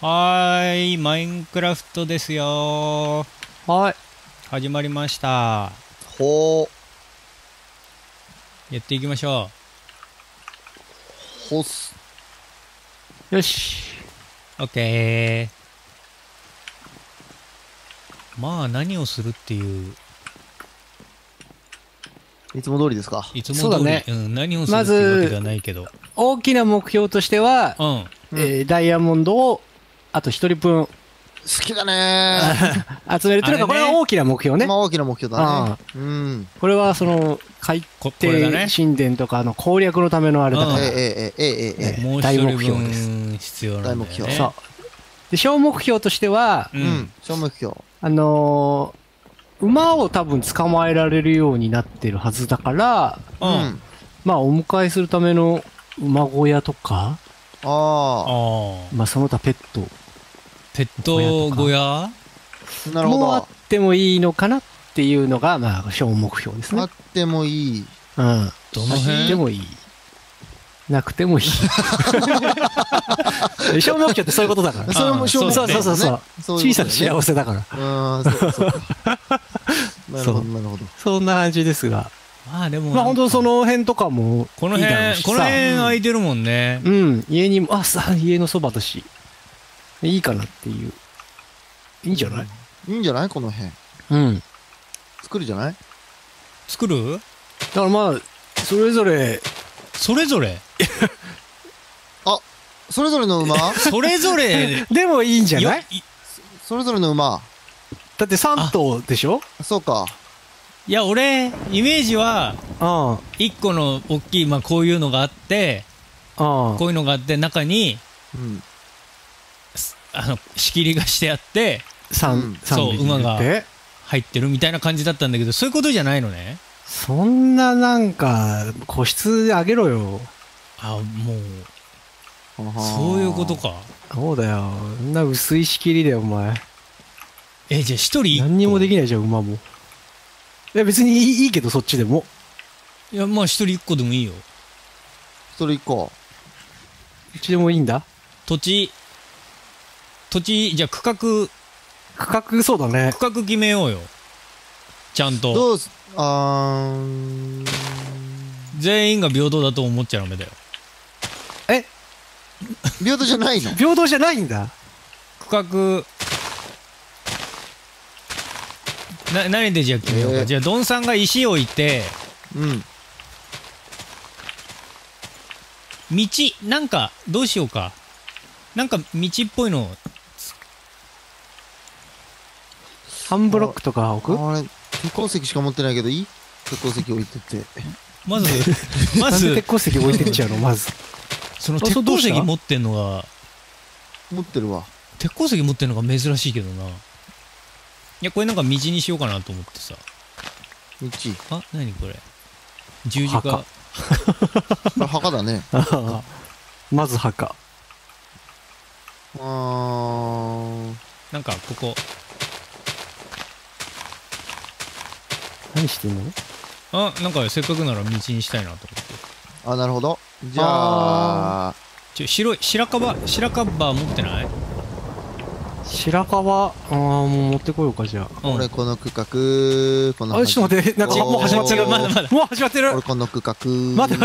はい、マインクラフトですよ。はい。始まりました。ほう。やっていきましょう。ほっす。よし。オッケー。まあ、何をするっていう。いつも通りですか。いつも通り。そうだね。うん、何をするっていうわけではないけど。まず、大きな目標としては、うん。ダイヤモンドを、あと1人分好きだね集めるというのがこれは大きな目標ね。大きな目標だね。これはその海底神殿とかの攻略のためのあれだから大目標です。必要なんだよね。で小目標としては小目標馬を多分捕まえられるようになってるはずだから、まあお迎えするための馬小屋とか、まあその他ペット小屋もあってもいいのかなっていうのがまあ小目標ですね。あってもいい。うん。どの辺でもいい。なくてもいい。小目標ってそういうことだから。それも小目標。そうそうそうそう。小さな幸せだから。なるほどなるほど。そんな感じですが。まあでも、まあ本当その辺とかもこの辺空いてるもんね。うん、家にも家のそばだし。いいかなっていう。いいんじゃない？いいんじゃない？この辺。うん。作るじゃない？作る？だからまあ、それぞれあ、それぞれの馬？それぞれでもいいんじゃない？それぞれの馬。だって3頭でしょ？そうか。いや、俺、イメージは、一個の大きい、まあこういうのがあって、こういうのがあって、中に、仕切りがしてあってそう馬が入ってるみたいな感じだったんだけど、そういうことじゃないのね。そんななんか個室あげろよ。あ、もうそういうことか。そうだよ、そんな薄い仕切りだよお前。え、じゃあ一人何にもできないじゃん馬も。いや別にいいけど、そっちでも。いやまあ一人一個でもいいよ。一人一個どっちでもいいんだ。土地、じゃあ区画、そうだね。区画決めようよ。ちゃんと。どうす、全員が平等だと思っちゃダメだよ。え？平等じゃないの？平等じゃないんだ。区画、何でじゃあ決めようか。じゃあ、ドンさんが石を置いて、道、なんか、どうしようか。なんか、道っぽいのを半ブロックとか置く？あれ、鉄鉱石しか持ってないけどいい？鉄鉱石置いてって。まず鉄鉱石置いてっちゃうの、まず。その鉄鉱石持ってんのが。持ってるわ。鉄鉱石持ってんのが珍しいけどな。いや、これなんか道にしようかなと思ってさ。道。あ、なにこれ。十字架。墓。墓だね。まず墓。なんかここ何してんの？あ、なんかせっかくなら道にしたいなと思って。あ、なるほど。じゃあ白い白樺持ってない？白樺、もう持ってこようか。じゃあ俺この区画、この、あ、ちょっと待って、なんかもう始まっちゃう。まだもう始まってる。俺この区画、待って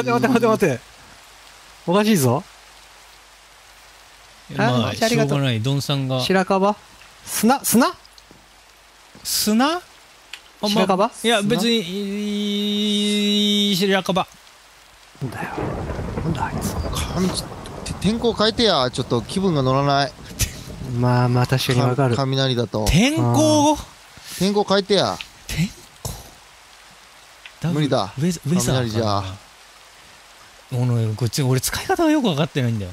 おかしいぞ。まあ、しょうがない、ドンさんが。白樺？砂？白樺？いや、別に、白樺。なんだよ。なんだあいつ。天候変えてや、ちょっと気分が乗らない。まあまあ、確かにわかる。雷だと。天候変えてや。天候無理だ。雷じゃ。こっち、俺使い方がよくわかってないんだよ。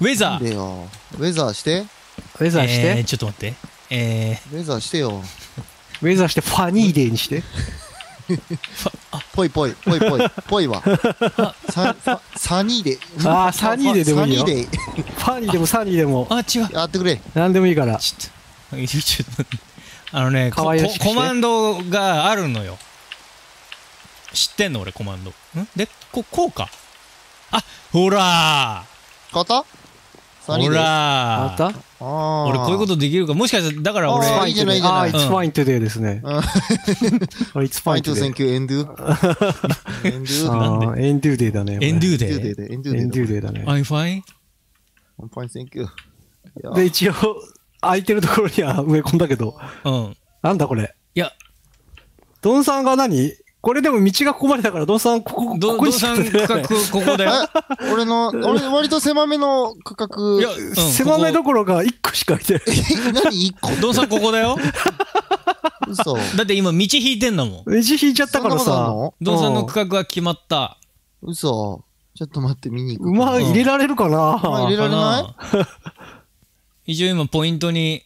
ウェザーしてちょっと待って、ウェザーしてよ。ウェザーしてファニーデーにして。ぽいわ。サニーデー。ああ、サニーデーでもいいよ。ファニーでもサニーでも、あ、違う、やってくれ、何でもいいから。ちょっとね、コマンドがあるのよ。知ってんの俺コマンド。んでこうか。あ、ほらー、ほらー、俺こういうことできるかもしかして、だから俺、あ、いいじゃないじゃない。It's fine today ですね。It's fine to thank you, Endu。Endu day だね。Endu day だね。I'm fine? I'm fine, thank you。で、一応、空いてるところには植え込んだけど、なんだこれ。いや、ドンさんが何これでも道がここまでだから、ドンさん、ここにしか出ない。ドンさん区画、ここだよ。俺、割と狭めの区画。いや、狭めどころか1個しか開いてない。何 ?1 個ドンさん、ここだよ。嘘。だって今、道引いてんだもん。道引いちゃったからさ。ドンさんの区画は決まった。嘘。ちょっと待って、見に行く。馬入れられるかな？馬入れられない？一応今、ポイントに、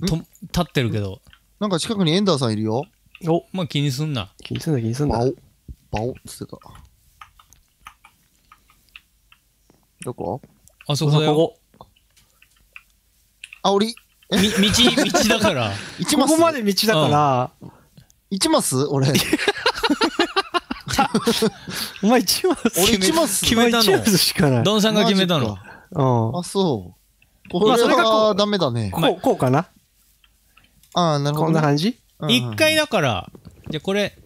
立ってるけど。なんか近くにエンダーさんいるよ。お、まあ気にすんな。気にすんな、気にすんな。バオ。バオっつってた。どこ？あそこだよ。あ、俺。道だから。ここまで道だから。1マス？俺。お前1マス？俺1マス決めたの。ドンさんが決めたの。あ、そう。これはダメだね。こうかな？ああ、なるほど。こんな感じ？一回だから、じゃあこれ、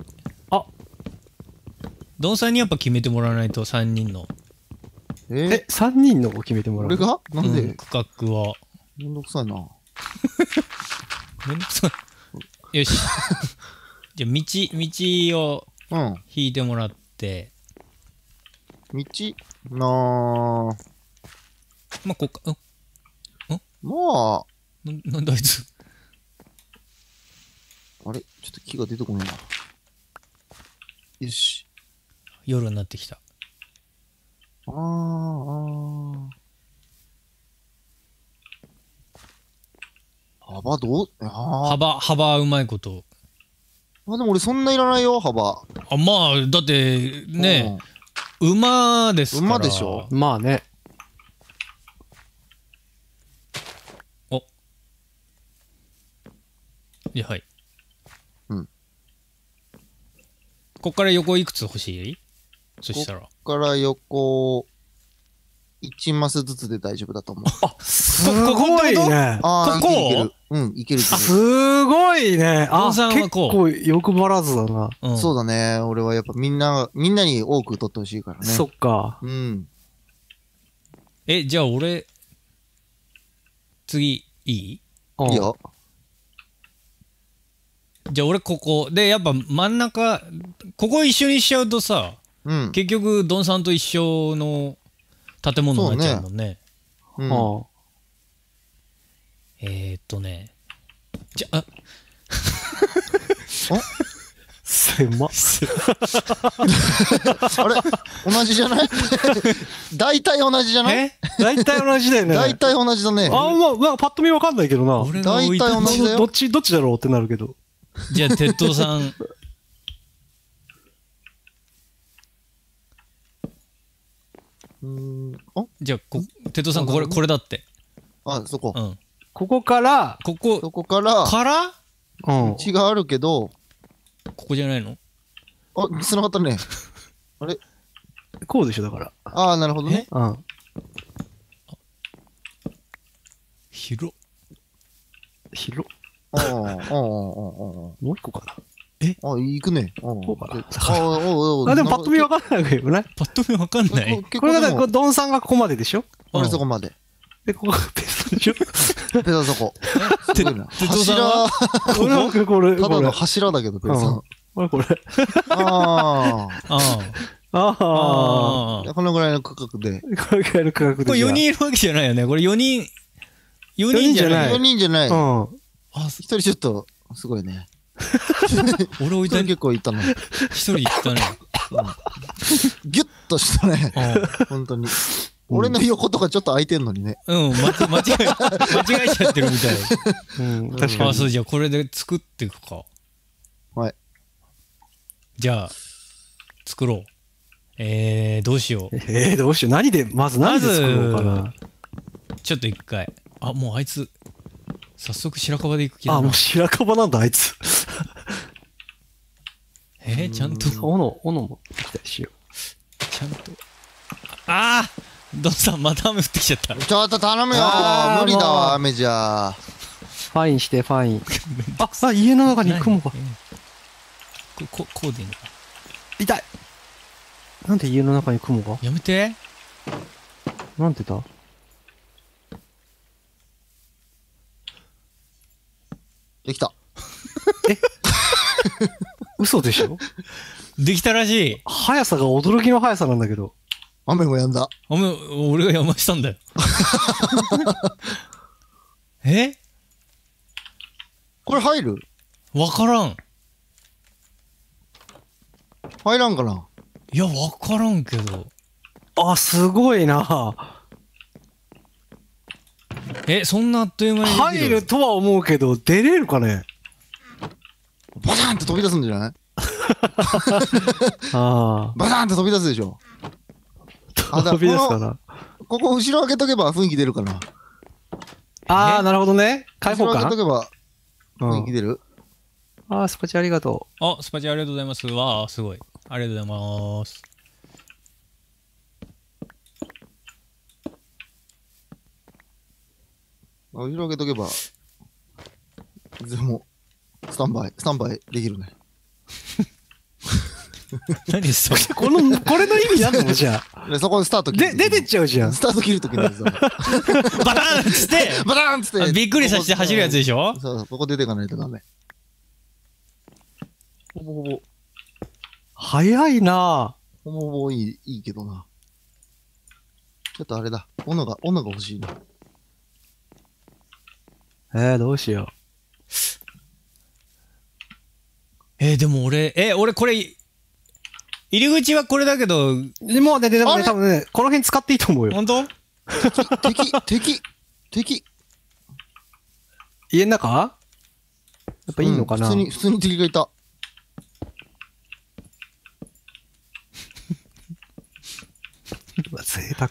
あ、ドンさんにやっぱ決めてもらわないと、3人の。3人のを決めてもらう。俺がなんで区画は。めんどくさいな。めんどくさい。よし。じゃあ、道を引いてもらって。道なぁ。まあ、こっか、うん。まあ。なんだあいつ。あれちょっと木が出てこないな。よし。夜になってきた。幅どう？幅うまいこと。あ、でも俺そんないらないよ、幅。あ、まあ、だって、ね、馬ですから。馬でしょ？まあね。お。いや、はい。こっから横いくつ欲しい？そしたら。こっから横、1マスずつで大丈夫だと思う。あ、すごいね。ああ、ここ？うん、いける。すごいね。あ、結構欲張らずだな。そうだね。俺はやっぱみんなに多く取ってほしいからね。そっか。うん。え、じゃあ俺、次、いい？いいよ。じゃあ俺ここでやっぱ真ん中ここ一緒にしちゃうとさ、うん、結局ドンさんと一緒の建物になっちゃうもんね。そうね、うん、じゃあ狭っあれ同じじゃない大体同じじゃない？大体同じだよね。大体同じだね。あ、まあパッと見わかんないけどな。大体同じだよ。どっちだろうってなるけど。じゃあ鉄塔さんじゃあ鉄塔さんこれだって。あ、そこ、ここから血があるけどここじゃないの？あ、繋がったね。あれこうでしょ、だから。ああ、なるほどね。広っ。もう一個かな。え、あ、行くね。こうかな。あ、でもパッと見わかんないけどね。パッと見わかんない。これが、ドンさんがここまででしょ？俺そこまで。で、ここがペソでしょ？ペソそこ。すごいな。柱。ただの柱だけど、ペソ。これこれ。ああ。ああ。このぐらいの区画で。このぐらいの区画で。これ4人いるわけじゃないよね。これ4人じゃない。4人じゃない。一人ちょっと、すごいね。俺置いた結構いたね。一人いったね。ギュッとしたね。本当に。俺の横とかちょっと空いてんのにね。うん、間違えちゃってるみたい。確かに。あ、そう、じゃあこれで作っていくか。はい。じゃあ、作ろう。どうしよう。どうしよう。何で、まず何で作ろうかな。ちょっと一回。あ、もうあいつ。早速白樺で行く気だな。あ、もう白樺なんだあいつ。ちゃんと斧もできたりしよう。ちゃんと。ああドンさんまた雨降ってきちゃった。ちょっと頼むよ、無理だわ雨じゃ。ファインしてファイン。あ、家の中に雲が。こうでいいのか。痛い。なんで家の中に雲が。やめて。なんてだ。できた。え？嘘でしょ？できたらしい。速さが驚きの速さなんだけど。雨もやんだ。雨、俺がやましたんだよ。え？これ入る？わからん。入らんかな？いや、わからんけど。あ、すごいな。え、そんなあっという間に入るとは思うけど、出れるかね？バタンって飛び出すんじゃない？ああ。バタンって飛び出すでしょ。飛び出すかな。ここ後ろ開けとけば雰囲気出るかな。ああ、なるほどね。開放感。後ろ開けとけば雰囲気出る。ああ、スパチありがとう。あ、スパチありがとうございます。わあ、すごい。ありがとうございます。後ろ開けとけば、でも、スタンバイできるね。何それこれの意味なのじゃあ。そこでスタート切る。出てっちゃうじゃん。スタート切るときにさ。バターンっつってバターンっつってびっくりさせて走るやつでしょ。そうそう、ここ出てかないとダメ。ほぼほぼ。早いなぁ。ほぼほぼいいけどな。ちょっとあれだ。斧が欲しいな。どうしよう。でも俺これ、入り口はこれだけど、もうね、でもね、多分ね、この辺使っていいと思うよ。本当？敵。家の中？やっぱいいのかな？普通に敵がいた。うわ、贅沢。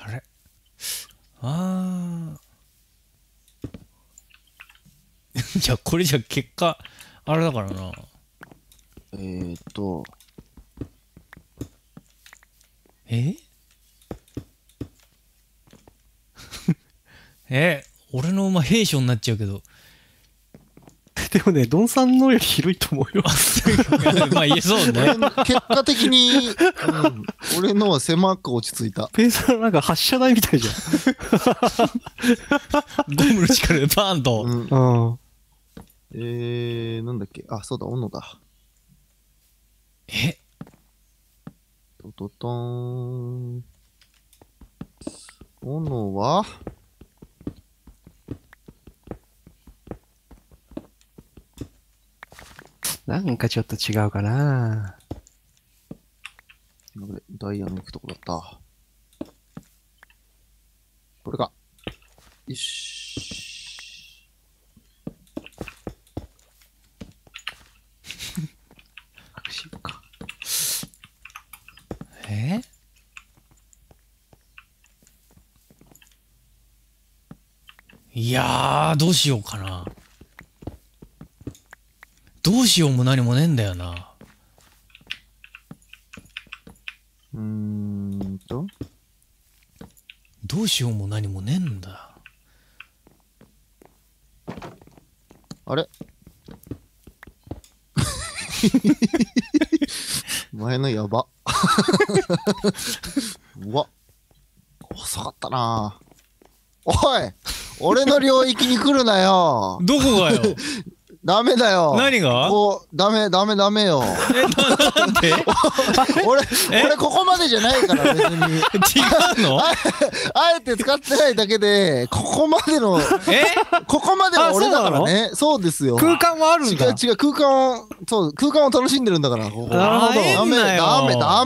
あれ？ああ。いや、これじゃ結果あれだからな。俺の馬兵将になっちゃうけど、でもね、ドンさんのより広いと思うよ。まあ言えそうね。結果的に、俺のは狭く落ち着いた。ペーサーなんか発射台みたいじゃん。ゴムの力でバーンと。なんだっけ、あ、そうだ、斧だ。トトトーン。斧はなんかちょっと違うかな。ダイヤの行くとこだった。これか。よし。隠しようか。いやー、どうしようかな。どうしようも何もねえんだよな。どうしようも何もねえんだ。あれ？前のやば。うわ、遅かったな。おい、俺の領域に来るなよ。どこがよ。ダメだよ。何が？こう、ダメよ。なんで？俺ここまでじゃないから別に。違うの？あえて使ってないだけで、ここまでは俺だからね。そうですよ。空間はあるんだ。違う、空間を楽しんでるんだから。ここ。ダ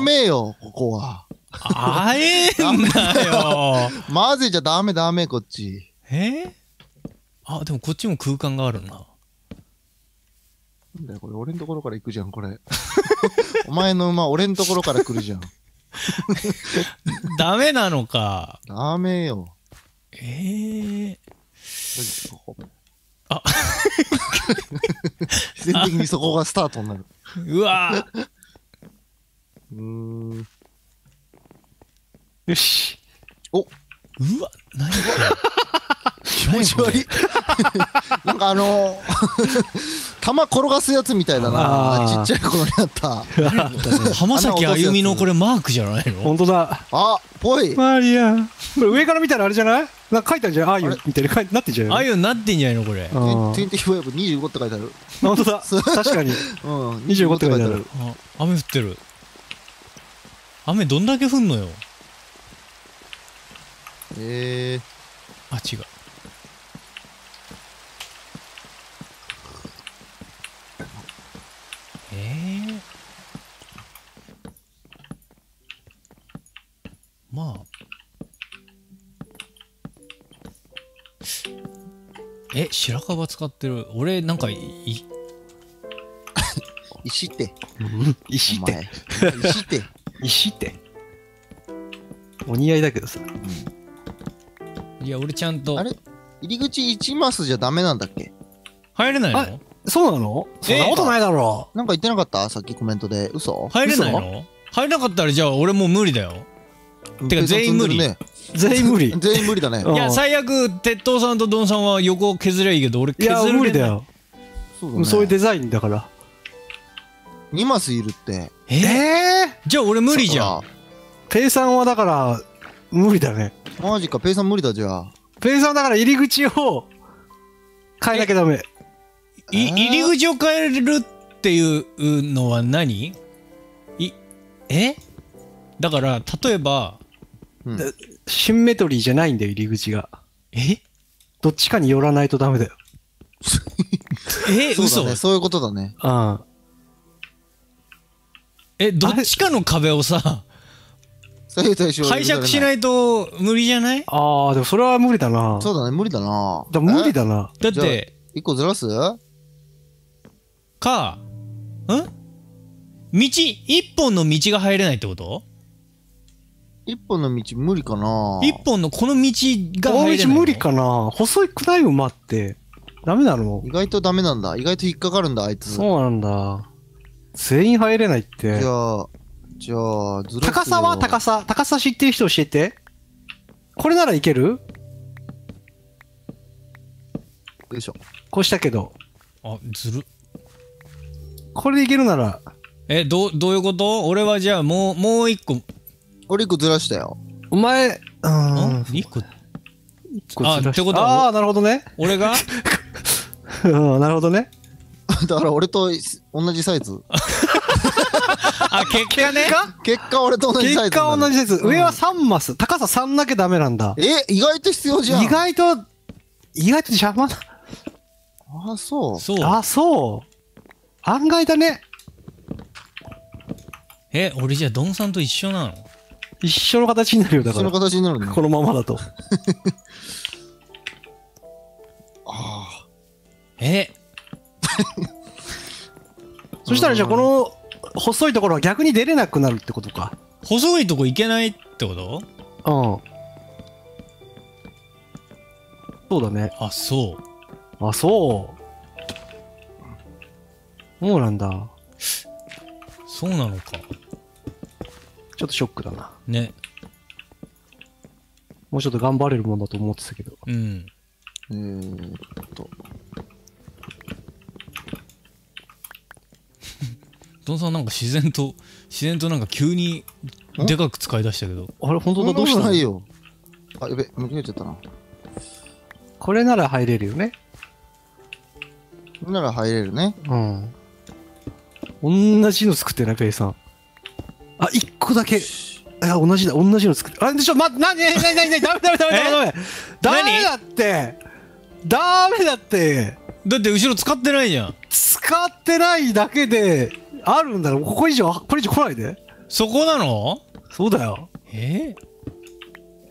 メよ、ここは。あえんだよ。混ぜちゃダメ、こっち。あ、でもこっちも空間があるな。なんだよこれ、俺のところから行くじゃん、これ。お前の馬、俺のところから来るじゃん。ダメなのか。ダメよ。あ全体的にそこがスタートになる。うわーよし。おうわ何これ気持ち悪い。なんか玉転がすやつみたいだな。ちっちゃい頃にあった浜崎あゆみのこれマークじゃないの？本当だ。あっぽいマリア。これ上から見たらあれじゃない、なんか書いたんじゃん、あゆみたいななってんじゃん。あゆになってんじゃないのこれ。25って書いてある。本当だ確かに。25って書いてある。雨降ってる。雨どんだけ降んのよ。あ違う。まあ白樺使ってる。俺なんか石って石って石って石ってお似合いだけどさ。いや俺ちゃんとあれ入り口1マスじゃダメなんだっけ？入れないの？そうなの？そんなことないだろう。なんか言ってなかったさっきコメントで。嘘？入れないの？入れなかったらじゃあ俺もう無理だよ。てか全員無理。全員無理。全員無理だね。いや最悪鉄塔さんとドンさんは横を削りゃいいけど俺削れない。いや無理だよ。そういうデザインだから。2マスいるって。じゃあ俺無理じゃん。ペイさんはだから無理だね。マジか、ペイさん無理だじゃあ。ペイさんだから入り口を変えなきゃダメ。入り口を変えるっていうのは何？だから例えば、シンメトリーじゃないんだよ入り口が。どっちかに寄らないとダメだよ。嘘？そういうことだね。どっちかの壁をさ解釈しないと無理じゃない？ああでもそれは無理だな。そうだね無理だな。無理だな。だって1個ずらすか道1本の道が入れないってこと？1本の道無理かな。1本のこの道が入れない。この道無理かな。細くない馬ってダメなの？意外とダメなんだ。意外と引っかかるんだあいつ。そうなんだ。全員入れないって。じゃあずらすよ。高さ知ってる人教えて。これならいける？よいしょ。こうしたけど。あ、ずる。これでいけるなら。どういうこと？俺はじゃあもう一個。俺一個ずらしたよ。お前、一個ずらした。ってことは。ああ、なるほどね。俺がなるほどね。だから俺と同じサイズ。あ、結果ね。結果俺と同じサイズ。結果同じサイズ。上は3マス。高さ3だけダメなんだ。意外と必要じゃん。意外と邪魔だ。あ、そう。あ、そう。案外だね。俺じゃあドンさんと一緒なの？一緒の形になるよだから。一緒の形になるね。このままだと。ああ。そしたらじゃあこの細いところは逆に出れなくなるってことか。細いとこ行けないってこと？そうだね。あ、そう。あ、そう。そうなんだ。そうなのか。ちょっとショックだな。ね。もうちょっと頑張れるもんだと思ってたけど。ドンさんなんか自然となんか急にでかく使い出したけど。あれ本当だ。どうしたの？ないよ。あ、やべ、向き合っちゃったな。これなら入れるよね。これなら入れるね。同じの作ってないペイさん。あ、1個だけ。あ、同じの作って。あれでしょ、なにダメだって。ダメだって。だって後ろ使ってないじゃん。使ってないだけで、あるんだろ。これ以上来ないで。そこなの？そうだよ。じ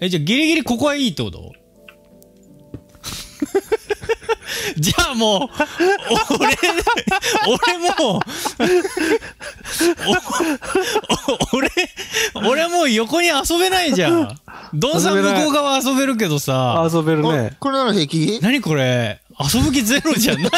ゃあギリギリここはいいってこと？じゃあもう俺もう横に遊べないじゃん。ドンさん向こう側遊べるけどさ。遊べるね。これなら平気？何これ？遊ぶ気ゼロじゃないこれ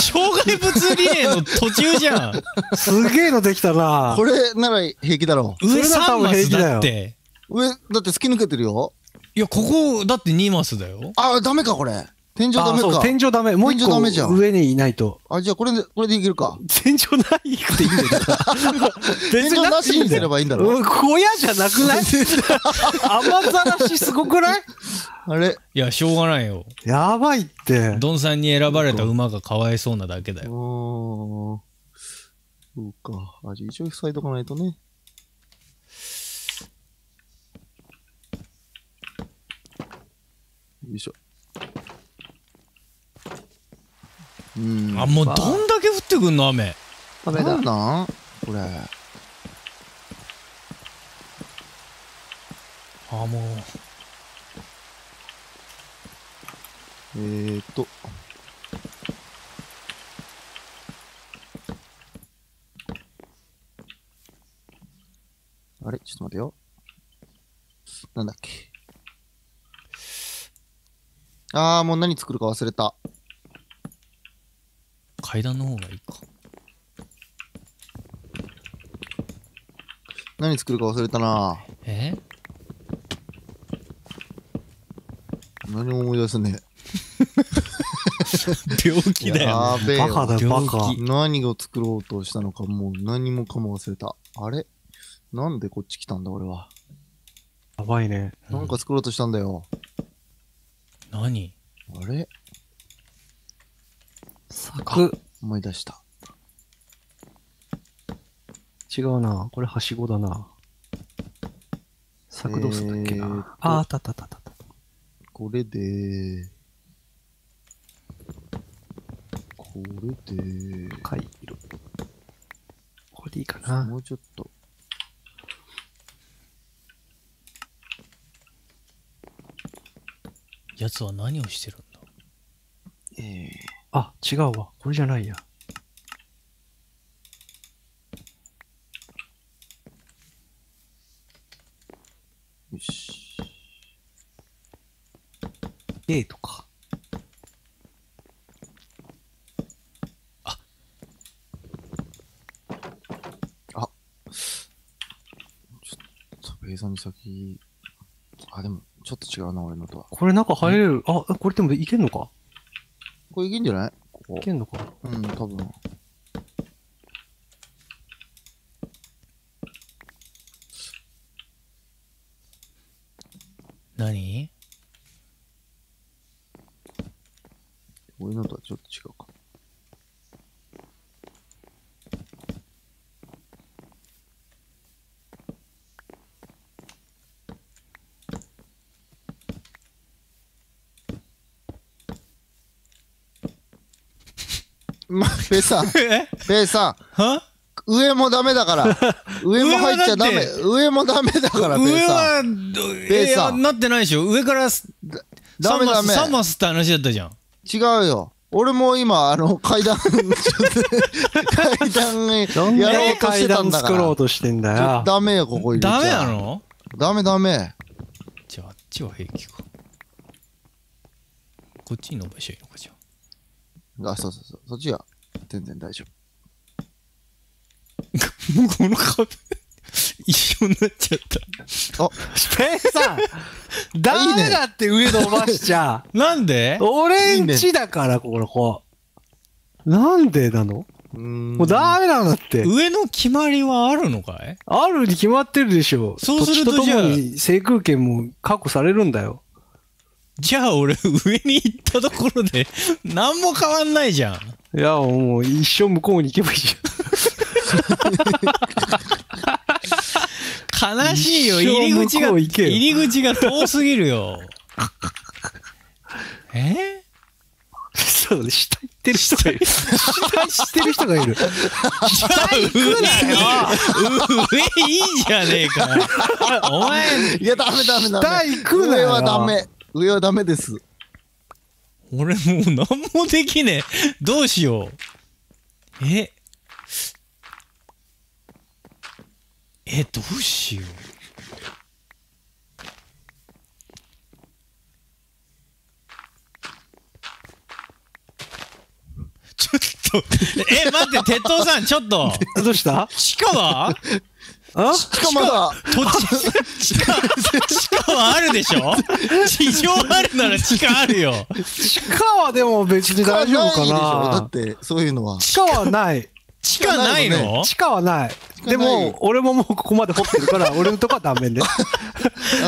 障害物リレーの途中じゃんすげえのできたなこれなら平気だろう。上3マスだって上だって突き抜けてるよ。いやここだって2マスだよ。あダメかこれ天井ダメか。天井ダメ。もう一個上にいないと。あ、じゃあこれでいけるか。天井ないっていいんだよ。天井なしにすればいいんだろ。小屋じゃなくない雨ざらしすごくないあれ。いや、しょうがないよ。やばいって。ドンさんに選ばれた馬がかわいそうなだけだよ。そうか。あ、じゃあ一応塞いとかないとね。よいしょ。うん、あ、もうどんだけ降ってくんの雨。なんなんこれ。あ、もう。あれちょっと待てよ。なんだっけ。あー、もう何作るか忘れた。階段の方がいいか。何作るか忘れたな。何も思い出せねえ。病気だよ。やべえよ。バカだバカ。何を作ろうとしたのかもう何もかも忘れた。あれなんでこっち来たんだ俺は。やばいね。なんか作ろうとしたんだよ。何？あれ？思い出した。違うな。これはしごだな。柵どうすんだっけな。ああ、たたたたた。これで、これで、赤い色。これでいいかな。もうちょっと。やつは何をしてるんだ？あ、違うわ。これじゃないや。よし。ゲートか。あ。あ。ちょっとベーザーに先。あ、でも、ちょっと違うな、俺のとは。これ中入れる。あ、これでもいけんのか？これいけんじゃない？ここいけんのか。うん、多分。何？俺のとはちょっと違うか。ペイさん、ペイさん、上もダメだから、上も入っちゃダメ、上もダメだから、ペイさん。ペイさん、なってないでしょ、上からダメダメ。3マスって話だったじゃん。違うよ、俺も今、階段、階段にやろうとしてたんだから。階段作ろうとしてんだよ。ダメよ、ここ入れちゃ。ダメなの？ダメダメ。じゃあ、あっちは平気か。こっちに伸ばしちゃいいのかじゃあ。あ、そうそうそう、そっちは全然大丈夫。もうこの壁一緒になっちゃった。あ、ペイさん、ダメだって上伸ばしちゃう。なんで？俺んちだからこれこう。なんでなの？もうダメなんだって。上の決まりはあるのかい？あるに決まってるでしょ。そうするとじゃあ制空権も確保されるんだよ。じゃあ俺上に行ったところで何も変わんないじゃん。いやもう一生向こうに行けばいいじゃん。悲しいよ、入り口が遠すぎるよ。そうね、下行ってる人がいる。下行くなよ。上いいじゃねえか。お前、いやダメダメダメ。下行くなよ。上はダメ。上はダメです。俺もう何もできねえ。どうしよう。どうしよう。え、待って、鉄塔さん、ちょっと。どうした？地下は？あ？地下まだ。地下はあるでしょ？地上あるなら地下あるよ。地下はでも別に大丈夫かな。だってそういうのは。地下はない。地下ないの？地下はない。でも、俺ももうここまで掘ってるから、俺のとこは断面で。な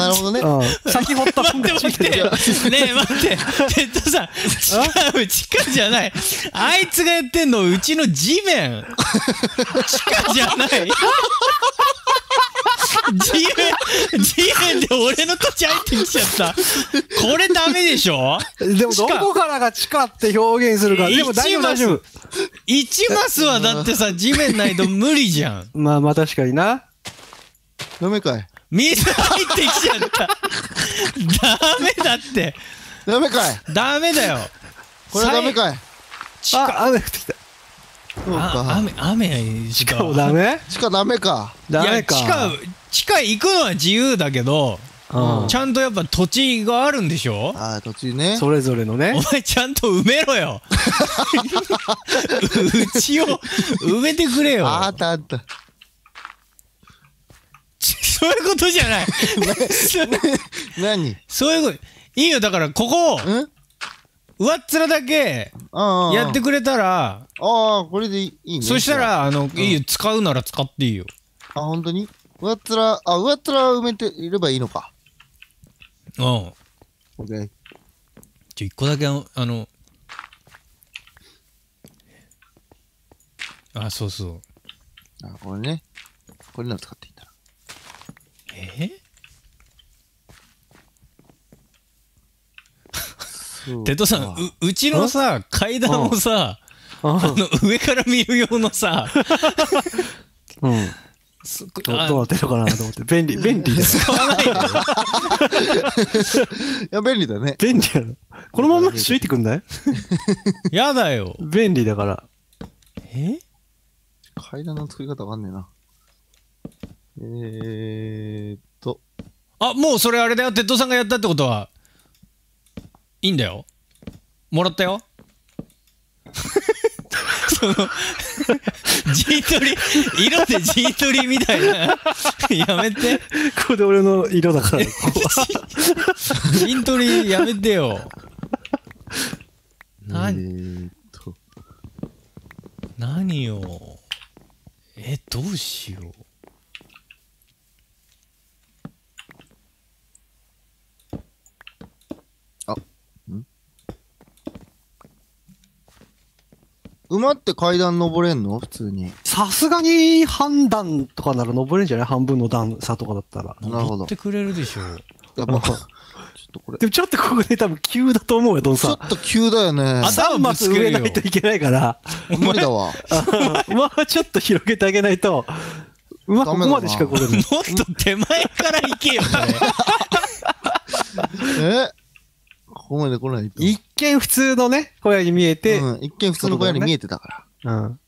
るほどね。先掘ったもんで。待って待って。ねえ、待って。鉄塔さん、地下じゃない。あいつがやってんの、うちの地面。地下じゃない。地面で俺の土地入ってきちゃった。これダメでしょ？でも、どこからが地下って表現するか。でも大丈夫、大丈夫。1マスはだってさ、地面ないと無理じゃん。まあまあ確かにな。ダメかい。水入ってきちゃった。ダメだって。ダメかい。ダメだよ。これはダメかい。あ、雨降ってきた。雨、地下ダメ？地下ダメか。ダメか。地下行くのは自由だけど、ちゃんとやっぱ土地があるんでしょ？ああ、土地ね。それぞれのね。お前ちゃんと埋めろよ。うちを埋めてくれよ。あったあった。そういうことじゃない。何？そういうこと。いいよ、だからここを上っ面だけやってくれたら、ああ、これでいいね。そしたら、いいよ、使うなら使っていいよ。あ、本当に？上っ面埋めていればいいのか。うん。オッケー。一個だけあ、そうそう。あ、これね。これなら使っていいんだな。テトさん、うちのさ、階段をさ、上から見る用のさ、うん。どうなってるかなと思って。便利だよ。使わないよ。いや、便利だね。便利だよ。このまましといてくんない？やだよ。便利だから。階段の作り方わかんねえな。あ、もうそれあれだよ。鉄塔さんがやったってことは、いいんだよ。もらったよ。G 取り、色で G 取りみたいな。やめて。これ俺の色だから。G 取りやめてよ。何よ。どうしよう。馬って階段登れんの？普通に。さすがに半段とかなら登れんじゃない？半分の段差とかだったら。なるほど。登ってくれるでしょ。やっぱ、ちょっとこれ。でもちょっとここね、多分急だと思うよ、ドンさん。ちょっと急だよね。3マス植えないといけないから。無理だわ。馬はちょっと広げてあげないと、馬ここまでしか来れない。もっと手前から行けよ、これ。ここまで来ないと。一見普通のね、小屋に見えて。うん、一見普通の小屋に見えてたから。うん。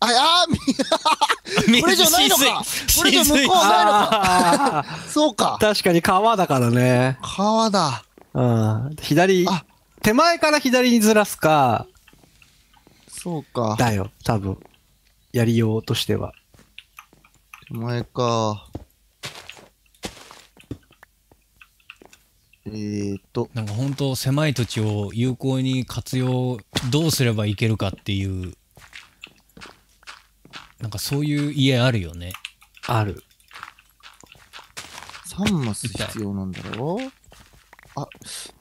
あ、これじゃないのか。これじゃ向こうないのか。そうか。確かに川だからね。川だ。うん。左、手前から左にずらすか。そうか。だよ、多分。やりようとしては。手前か。なんか本当狭い土地を有効に活用どうすればいけるかっていうなんかそういう家あるよね。ある。3マス必要なんだろう。あ、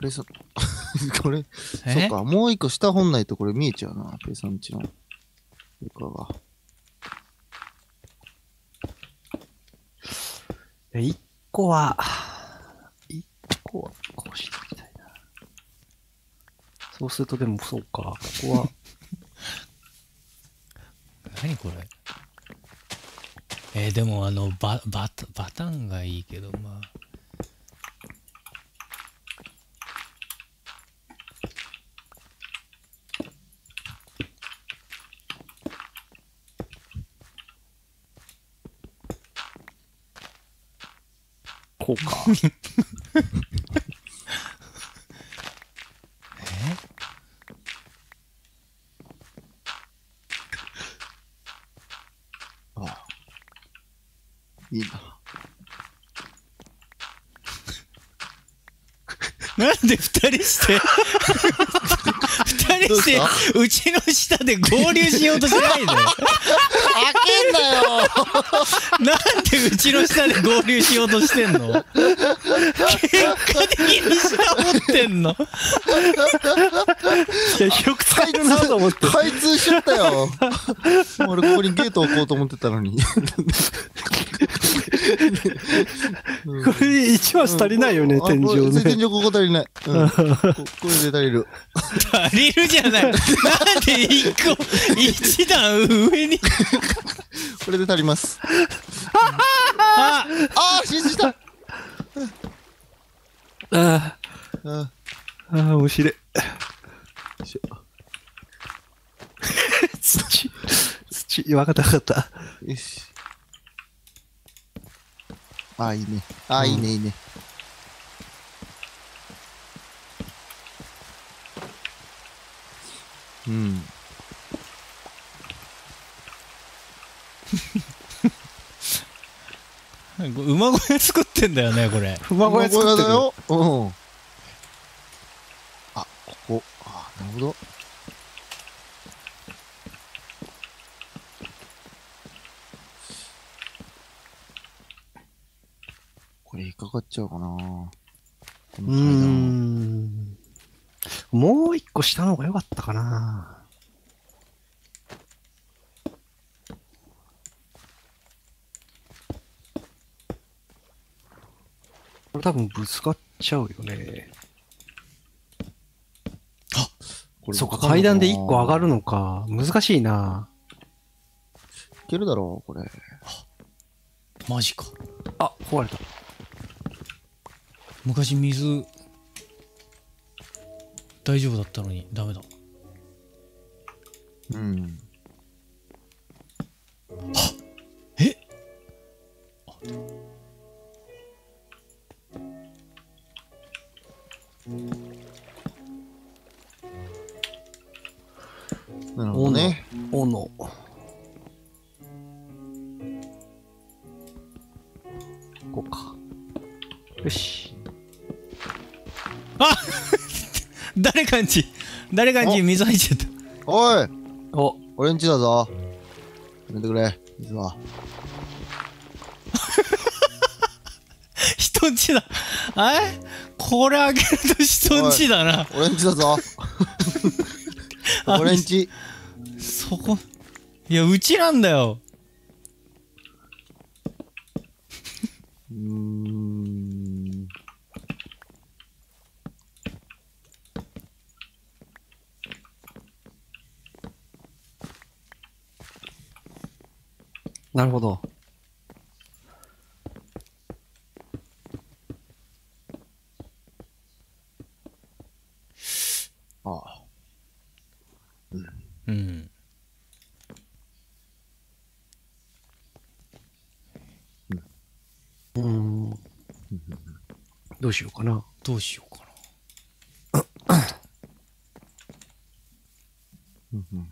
ペイさんこれそっか、もう一個下本来とこれ見えちゃうな、ペイさんちの床が。1個はこうしてみたいな。そうするとでもそうか、ここは何これ。でもバタンがいいけど、まあこうか。いいな。なんで2人してうちの下で合流しようとしないのよ。開けんなよ。なんでうちの下で合流しようとしてんの。結果的に下持ってんの。いやよく使えるなと思って開通しちゃったよ。俺ここにゲート置こうと思ってたのに。これ1マス足りないよね、天井ね。天井ここ足りない。これで足りる。足りるじゃない。なんで1個、1段上に。これで足ります。ああ、失神した。ああ、面白い。土、わかった。よし。あ、いいね。あ、いいね、いいね。うん。馬小屋作ってんだよね、これ。馬小屋作ってるよ。うん。あ、ここ。あ、なるほど。これ引っかかっちゃうかな。この階段。もう一個下の方が良かったかな。これ多分ぶつかっちゃうよね。あ、これそっか、階段で一個上がるのか。難しいな。いけるだろうこれ。マジか。あ、壊れた。昔水大丈夫だったのにダメだ。うん。はっ、えっ、なるほどね。斧、こうか。よし。あ、誰かんち水入っちゃった。おい、俺んちだぞ。やめてくれ、水は。人んちだ。え、これ開けると人んちだな。俺んちだぞ。俺んち。そこ、いや、うちなんだよ。なるほど。ああ。うん。うん。どうしようかな。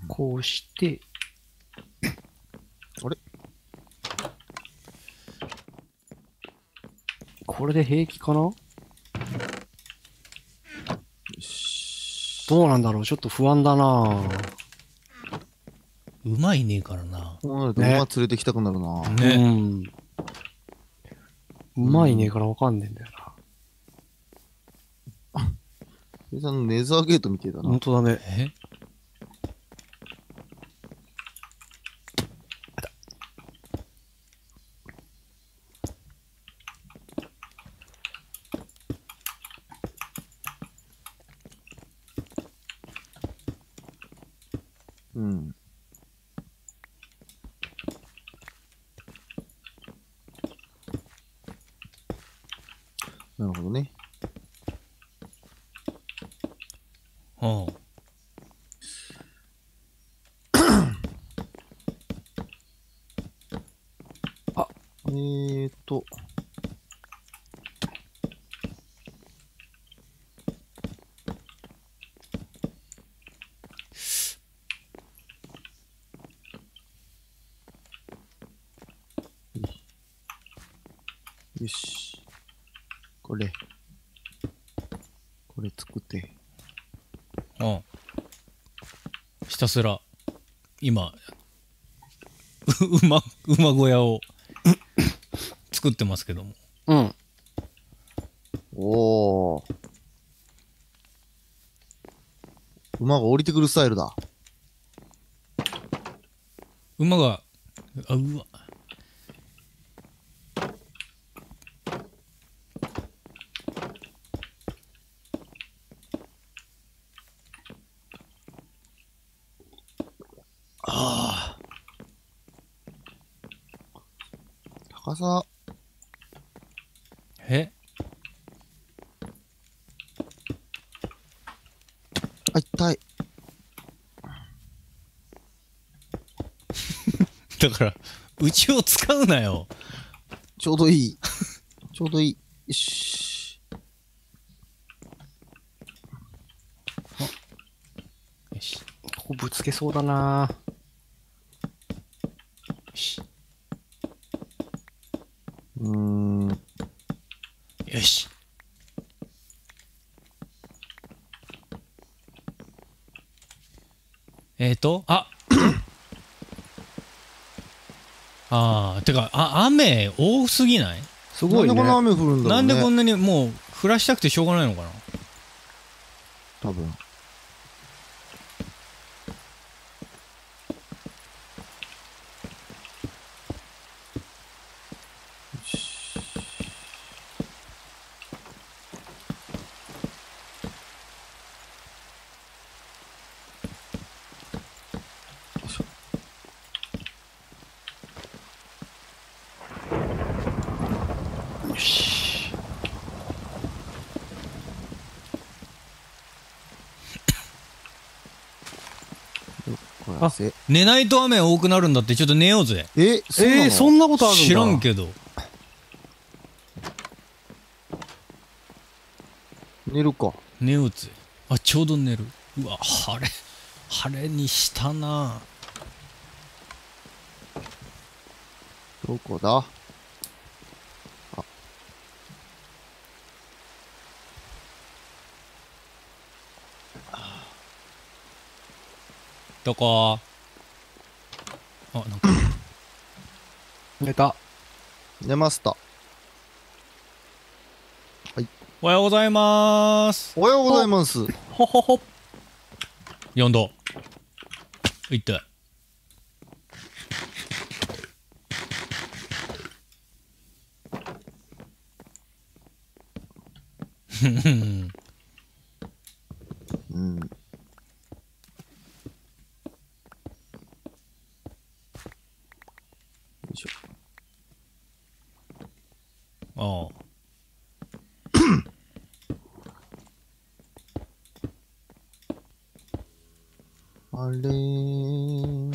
こうして。あれ？これで平気かな？よし。どうなんだろう、ちょっと不安だな。うまいねえからな。こうなると馬連れてきたくなるな。ね。うまいねえからわかんねえんだよな。あっ、さんのネザーゲートみてえだな。ほんとだね。え？うん。なるほどね。はあ。あ、よし。これ作って。うん。ひたすら、今、馬小屋を作ってますけども。うん。おー。馬が降りてくるスタイルだ。馬が、あ、うわ。高さ。え？あ、痛い。だから、うちを使うなよ。ちょうどいい。ちょうどいい。よし。よし。ここぶつけそうだな。よし。てか、雨多すぎない？すごいね。なんでこんな雨降るんだろうね。なんでこんなにもう降らしたくてしょうがないのかな？多分。あ、寝ないと雨多くなるんだって。ちょっと寝ようぜ。そんなことあるんだ。知らんけど。寝るか。寝ようぜ。あ、ちょうど寝る。うわ、晴れにしたな。どこだ。あ、どこー。あ、なんか寝ました。はい、おはようございます。おはようございます。ほほほ。4度いって。うん。ああ。あれー。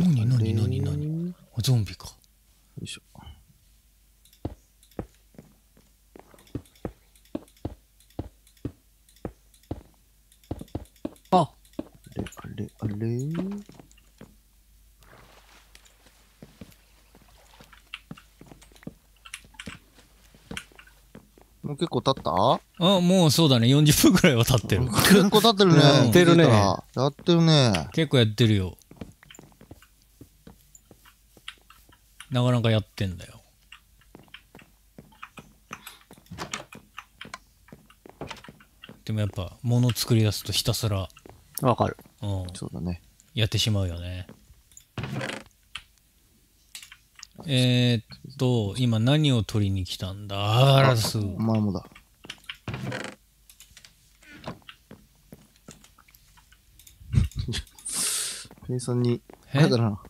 なに。ゾンビか。よいしょ。あれ。もう結構経った？あ、もうそうだね。40分くらいは経ってる。結構経ってるね。やってるね。やってるね。結構やってるよ。なかなかやってんだよ。でもやっぱ物作り出すとひたすら。わかる。そうだね。やってしまうよね。今何を取りに来たんだ。マモだ。ペイさんに、なんだな。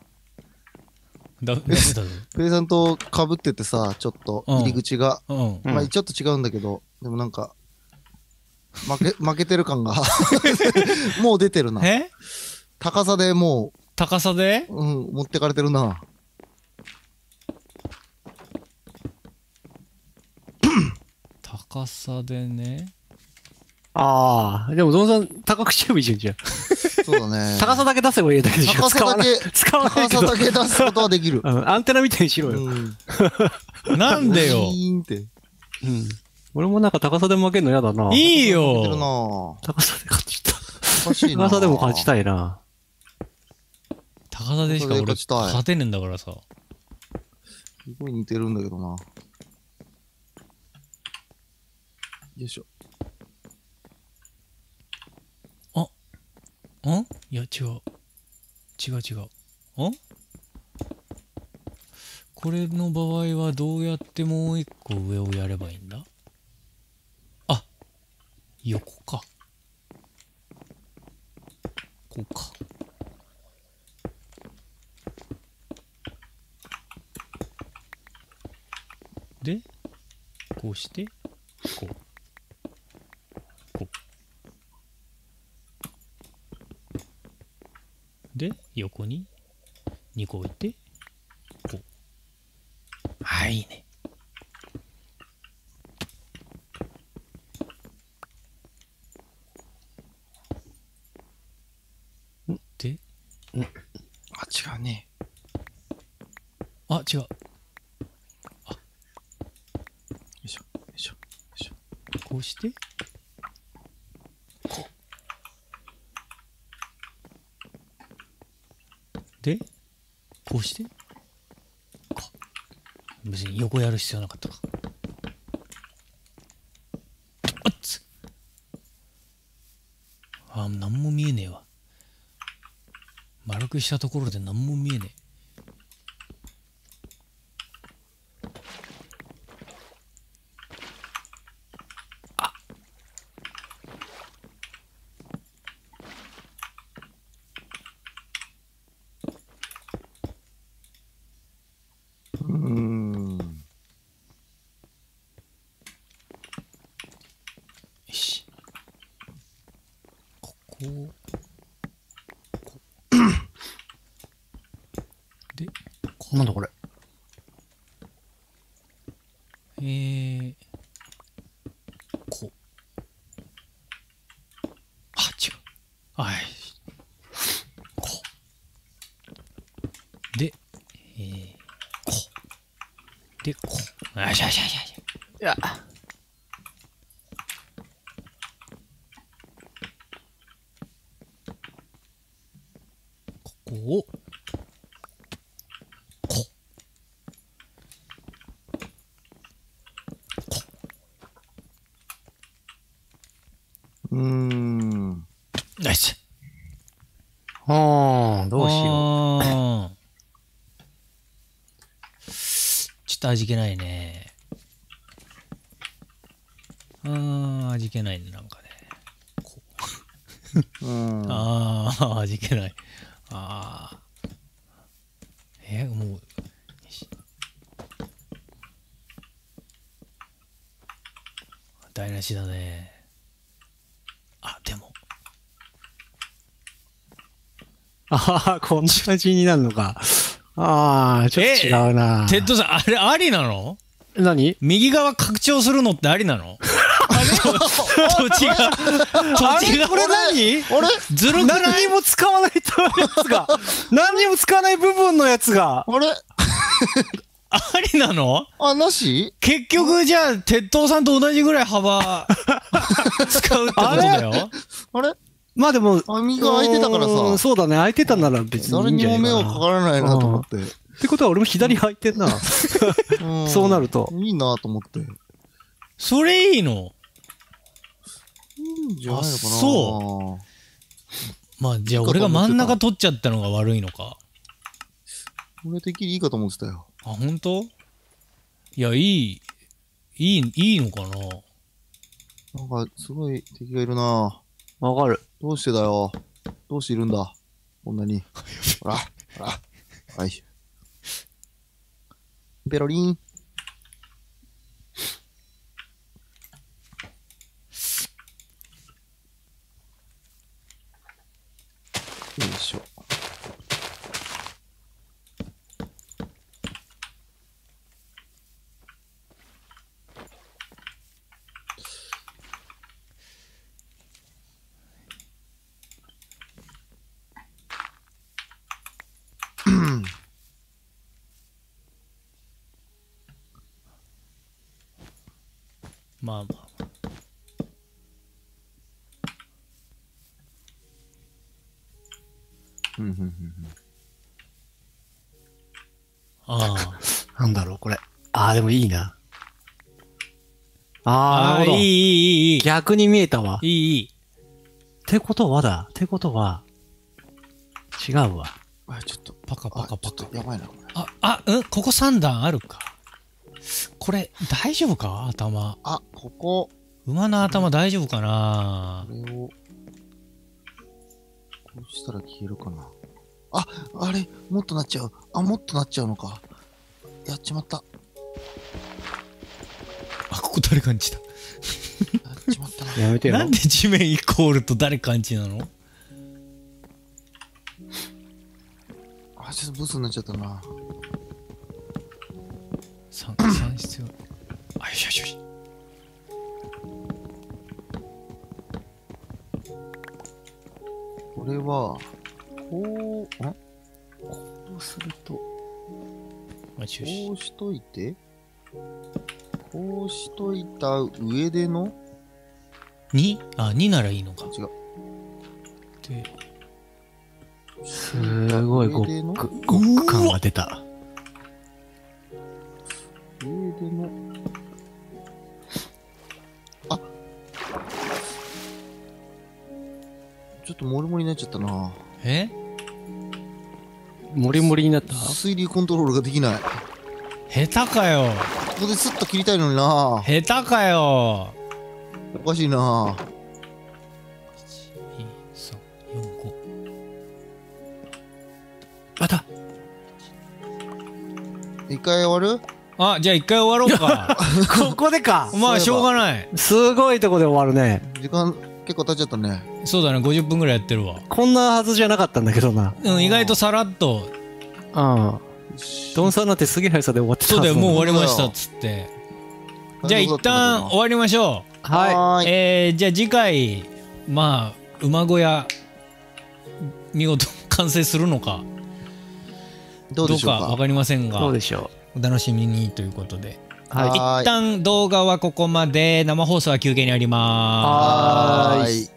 ペイさんとかぶっててさ、ちょっと入り口が。まあ、ちょっと違うんだけど、でもなんか、負けてる感がもう出てるな。高さでもう持ってかれてるな。高さでね。ああ、でもゾンさん高くしてもいいじゃん。そうだね。高さだけ出せばいいだけでしょ。高さだけ出すことはできる。アンテナみたいにしろよ。なんでよ。俺もなんか高さで負けるの嫌だな。いいよ。高さで勝ちたい。高さでも勝ちたいな。高さでしか俺勝てねえんだからさ。すごい似てるんだけどな。よいしょ。んいや、違う。これの場合はどうやってもう一個上をやればいいんだ。あ、横か。こうか。で、こうして、こう。で、横に2個置いて、こう。はい、いいね。んで、んあ、違うね。あ、違う。あ。よいしょ、よいしょ、よいしょ。こうして、で、こうして、別に横やる必要なかったか。あっつ。あ、なんも見えねえわ。丸くしたところでなんも見えねえ。あっ。で、なんだこれ。こう。あ、違う。はい。こう。で、こう。で、こう。よしよしよしよし。いや。ここを。ナイス。どうしよう。ちょっと味気ないね。味気ないね、なんかね。こう味気ない。もう。台無しだね。あ、でも。ああ、こんな感じになるのか。ああ、ちょっと違うな。テッドさん、あれ、ありなの？何？右側拡張するのってありなの？あれ？土地が。これ何？ずるくない？何にも使わないとやつが。何にも使わない部分のやつが。あれ？ありなの？あ、なし？結局、じゃあ、鉄塔さんと同じぐらい幅、使うってことだよ。あれ？まあでも、網が空いてたからさ。そうだね、空いてたなら別にいいんじゃないかな。誰にも目をかからないなと思って。ってことは俺も左空いてんな。そうなると。いいなと思って。それいいの？いいんじゃないのかな。そう。まあじゃあ俺が真ん中取っちゃったのが悪いのか。俺的にいいかと思ってたよ。あ、ほんと？いや、いいのかな。なんか、すごい敵がいるな。わかる。どうしてだよ。どうしているんだ。こんなに。ほら、ほら。はい。ペロリン。よいしょ。まあまあ。うんうんうんうん。ああ。なんだろう、これ。ああ、でもいいな。ああ、なるほど。いい。逆に見えたわ。いい。ってことはだ。ってことは、違うわ。あ、ちょっと、パカパカパカ。やばいな、これ。ここ3段あるか。これ、大丈夫か頭。あ、ここ。馬の頭大丈夫かな。これを、こうしたら消えるかな。あ、あれ、もっとなっちゃう。あ、もっとなっちゃうのか。やっちまった。あ、ここ誰かんちだ。やっちまったな。やめてよ。なんで地面イコールと誰かんちなの？あ、ちょっとブスになっちゃったな。3必要。あ、よしよしよし。これは、こう、こうすると、こうしといて、こうしといた上での 2？ あ、2ならいいのか。違う。すごい極感が出た。上での。あ、ちょっとモリモリになっちゃったな。え？モリモリになった？水流コントロールができない。下手かよ。ここでスッと切りたいのにな。下手かよ。おかしいな。1、2、3、4、5。また。一回終わる？あ、じゃあ一回終わろうか。ここでか。まあしょうがない。すごいとこで終わるね。時間結構経っちゃったね。そうだね、50分ぐらいやってるわ。こんなはずじゃなかったんだけどな。うん、意外とさらっと。うん。ドンさんなんてすげえ速さで終わってたんだ。そうだよ、もう終わりましたっつって。じゃあ一旦終わりましょう。はい。じゃあ次回、まあ、馬小屋、見事完成するのか、どうかわかりませんが。どうでしょう。お楽しみにということで、はい、一旦動画はここまで。生放送は休憩にあります。